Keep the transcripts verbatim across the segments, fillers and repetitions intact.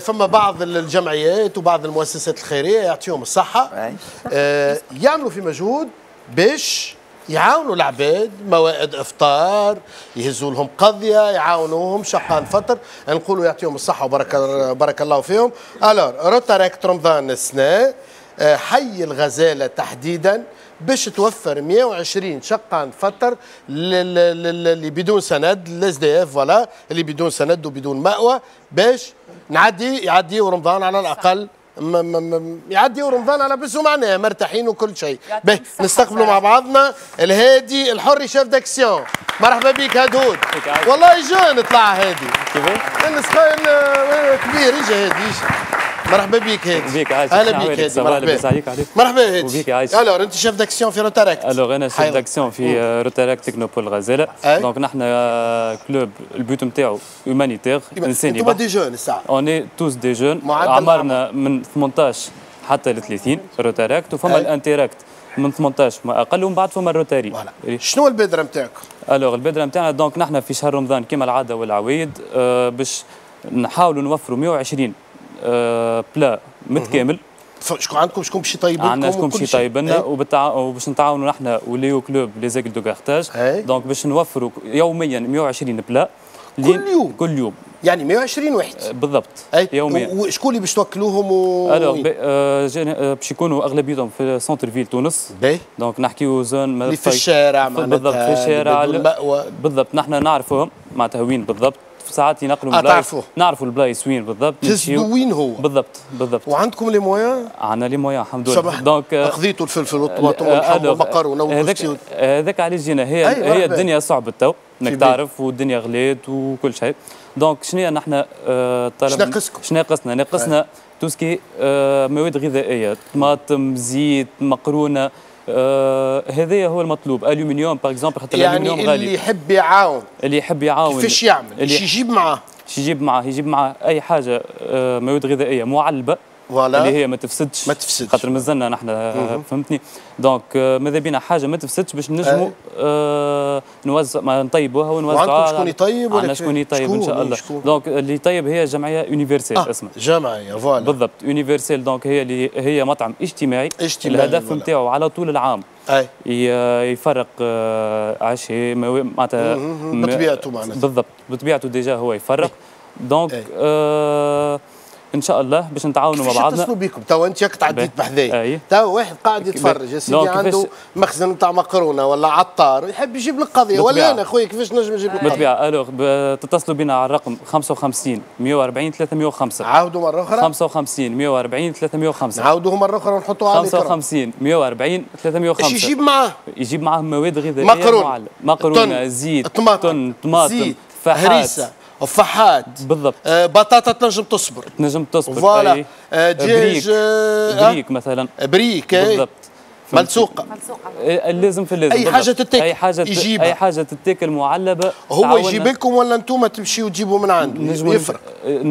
فما بعض الجمعيات وبعض المؤسسات الخيريه يعطيهم الصحه يعملوا في مجهود باش يعاونوا العباد، موائد افطار، يهزوا لهم قضيه، يعاونوهم شحال فطر، نقولوا يعطيهم الصحه وبارك بارك الله فيهم. الور روتاراكت رمضان السنه حي الغزاله تحديدا باش توفر مئة وعشرين شقة فطر اللي بدون سند، الاس دي اف ولا اللي بدون سند وبدون مأوى، باش نعدي يعديوا رمضان على الأقل، يعديوا رمضان على بس ومعناه مرتاحين وكل شيء. نستقبلوا مع بعضنا الهادي الحري شيف داكسيون. مرحبا بك هدود. والله جون طلع هادي. كيفاش؟ كبير يجي هادي يجي. مرحبا بك هادي. اهلا بك هادي. مرحبا مرحبا هادي. وبيك يا عايش. الوغ انت شيف داكسيون في روتاراكت. الوغ انا شيف داكسيون في روتاراكت تكنوبول غزاله. دونك نحن كلوب البيوت نتاعو هيومانيتير انساني. انتوما دي جون الساعه. اوني توس دي جون. اعمارنا من ثمنطاش حتى ل ثلاثين روتاراكت، وفما الانتيراكت من ثمنطاش ما اقل، ومن بعد فما الروتاري. شنو البادره نتاعكم؟ الوغ البادره نتاعنا دونك نحن في شهر رمضان كما العاده والعوايد باش نحاولوا نوفروا مئة وعشرين أه بلا متكامل. شكون عندكم شكون باش يطيبوا لكم؟ عندنا شكون باش يطيبوا لنا وباش نتعاونوا نحن وليو كلوب لي زيكل دو كارتاج. دونك باش نوفروا يوميا مئة وعشرين بلا كل يوم. كل يوم يعني مئة وعشرين واحد بالضبط يوميا. وشكون اللي باش توكلوهم؟ و... الوغ آه باش يكونوا اغلبيتهم في سونتر فيل تونس. دونك نحكيو زون اللي في الشارع معناتها. بالضبط في الشارع المأوى. بالضبط نحن نعرفوهم معناتها وين بالضبط، ساعات ينقلوا البلايص، نعرفوا البلايص وين بالضبط، تهزوا وين هو بالضبط. بالضبط وعندكم لي مويان؟ عندنا لي مويان الحمد لله. دونك قضيتوا الفلفل والطماطم واللحم والمقرونه والكسيوت، هذاك علاش جينا. هي هي الدنيا صعبه تو انك تعرف، والدنيا غليت وكل شيء. دونك شنو نحن طلب؟ شنو ناقصكم؟ شنو ناقصنا؟ ناقصنا تو سكي مواد غذائيه، طماطم، زيت، مقرونه. آه هذايا هو المطلوب. الومنيوم باغ اكزومبل خاطر يعني الالومنيوم غالي. اللي يحب يعاون اللي يحب يعاون كيفاش يعمل؟ باش يجيب معاه باش يجيب معاه يجيب معاه اي حاجه آه مواد غذائيه معلبه ولا. اللي هي ما تفسدش ما تفسدش خاطر مازلنا نحن آه فهمتني. دونك آه ماذا بينا حاجه ما تفسدش باش نجموا آه نوزع نطيبوها ونوزعوها. وعندكم شكون يطيب؟ عندنا شكون يطيب ان شاء الله. دونك اللي يطيب هي جمعيه يونيفرسال. آه اسمها جمعيه فوالا بالضبط يونيفرسال. دونك هي اللي هي مطعم اجتماعي, اجتماعي الهدف نتاعو على طول العام أي. يفرق عشاء معناتها بطبيعته معناتها بالضبط بطبيعته ديجا هو يفرق. دونك ان شاء الله باش نتعاونوا مع بعضنا. اتصلوا بكم تو انت ياك تعديت بحذايا تو واحد قاعد يتفرج يا سيدي عنده مخزن نتاع مقرونه ولا عطار يحب يجيب لك قضيه ولا انا خويا كيفاش نجم نجيب لك قضيه بالطبيعه. الوغ تتصلوا بنا على الرقم خمسة وخمسين مئة وأربعين ثلاثمئة وخمسة. عاودوا مره اخرى. خمسة وخمسين مئة وأربعين ثلاثمئة وخمسة. عاودوه مره اخرى ونحطوها على الكرة. خمسة وخمسين مئة وأربعين ثلاثمئة وخمسة. ايش يجيب معاه؟ يجيب معاه مواد غذائيه مقرونه مقرونه زيت طماطم طماطم هريسه وفحات بالضبط آه بطاطا تنجم تصبر تنجم تصبر فوالا آه دجاج بريك, آه بريك مثلا بريك بالضبط ملسوقه ملسوقه لازم في اللازم اي حاجه تتاكل اي حاجه يجيبها. اي حاجه تتاكل معلبه هو يجيب لكم ولا انتم تمشيوا تجيبوا من عنده يفرق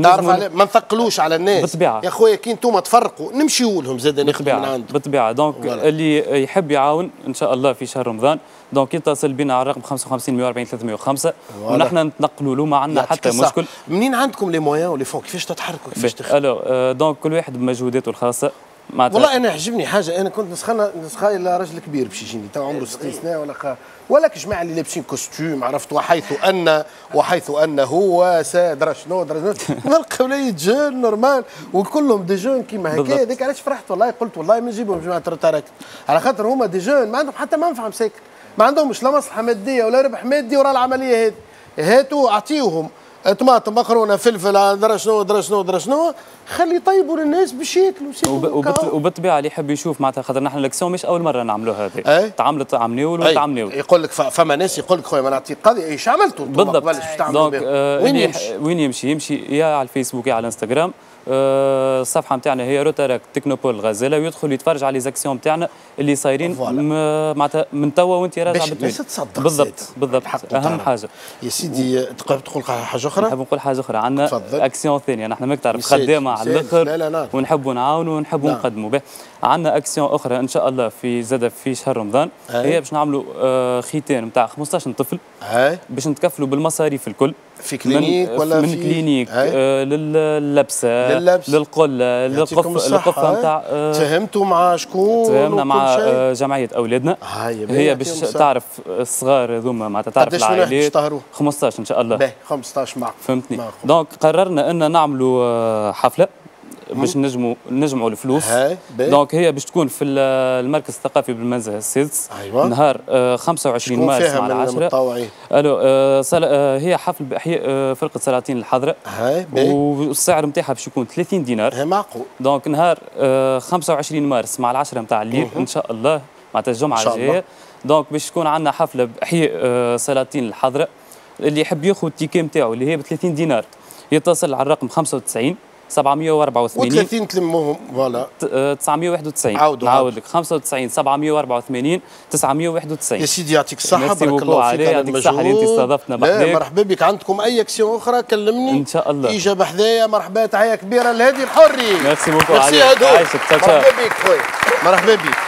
تعرف على ما نثقلوش على الناس بالطبيعه يا خويا كي انتم تفرقوا نمشيوا لهم زاد ناخذ من عنده بالطبيعه. دونك اللي يحب يعاون ان شاء الله في شهر رمضان دونك يتصل بنا على الرقم خمسة وخمسين مئة وأربعين ثلاثمئة وخمسة ونحن نتنقلوا له ما عندنا حتى مشكل. منين عندكم لي مويان ولي فون كيفاش تتحركوا كيفاش تخدموا؟ دونك كل واحد بمجهوداته الخاصه. والله انا عجبني حاجه انا كنت نسخنا نسخايله راجل كبير باش يجيني تو عمره ستين سنه ولا خا ولك جماعه اللي لابسين كوستيم عرفت وحيث ان وحيث ان هو سادرا شنو درا نلقى ولاية جون نورمال وكلهم دي جون كيما هكا. هذيك علاش فرحت والله قلت والله ما نجيبهم جماعه روتاراكت على خاطر هما دي جون ما عندهم حتى منفعه مساكن ما عندهمش لا مصلحه ماديه ولا ربح مادي ورا العمليه هذه. هاتوا اعطيوهم طماطم مقرونه فلفل درا شنو درا شنو درا شنو خلي يطيبوا للناس باش ياكلوا. وبالطبيعه اللي يحب يشوف معناتها خاطر نحن الاكسيون مش اول مره نعملوها هذه تعملت عمليول وتعمليول يقول لك فما ناس يقول لك خويا ما نعطيك قضيه ايش عملتوا بالضبط دونك آه وين يمشي وين يمشي يمشي يا على الفيسبوك يا على الانستغرام. آه الصفحه نتاعنا هي روتاراكت تكنوبول غزاله ويدخل يتفرج على لي زاكسيون نتاعنا اللي صايرين معناتها من توا وانت راجع بالضبط بالضبط. اهم حاجه يا سيدي تقول حاجه اخرى؟ نحب نقول حاجه اخرى، عندنا اكسيون ثانيه، نحن مكتب خدامه على الاخر ونحبوا نعاونوا ونحبوا نقدموا. عندنا اكسيون اخرى ان شاء الله في زاد في شهر رمضان، هي باش نعملوا آه خيتان نتاع خمسطاش طفل باش نتكفلوا بالمصاريف الكل، في كلينيك من ولا من في كلينيك آه لللبسه للقله للقفه نتاع آه تفهمتوا مع شكون؟ تفهمنا مع آه جمعيه اولادنا، هي باش تعرف الصغار هذوما معناتها تعرف العائلات. خمسطاش ان شاء الله باهي، خمسطاش معكم فهمتني. معكم. دونك قررنا ان نعملوا آه حفله باش نجموا نجمعوا الفلوس. دونك هي باش تكون في المركز الثقافي بالمنزه السادس، أيوة. نهار آه خمسة وعشرين مارس مع العشرة. الو آه آه هي حفل باحياء آه فرقه سلاطين الحضره، والسعر نتاعها باش يكون ثلاثين دينار، معقول. دونك نهار آه خمسة وعشرين مارس مع العشرة نتاع الليل ان شاء الله، معناتها الجمعه الجايه. دونك باش تكون عندنا حفله باحياء آه سلاطين الحضره. اللي يحب ياخذ التيكي نتاعو اللي هي ب ثلاثين دينار يتصل على الرقم خمسة وتسعين سبعمية وأربعة وثمانين وثلاثين تلمهم فوالا تسعمية وواحد وتسعين. نعاود نعاود لك خمسة وتسعين سبعمية وأربعة وثمانين تسعمية وواحد وتسعين. يا سيدي يعطيك الصحة، بارك الله فيك على المجهود. مرحبا بك. عندكم أي أكسيون أخرى كلمني إن شاء الله، إجابة حدايا. مرحبا، تحية كبيرة لهادي الحري. ميرسي بوكو عليك، عايشك. مرحبا بك خويا، مرحبا بك.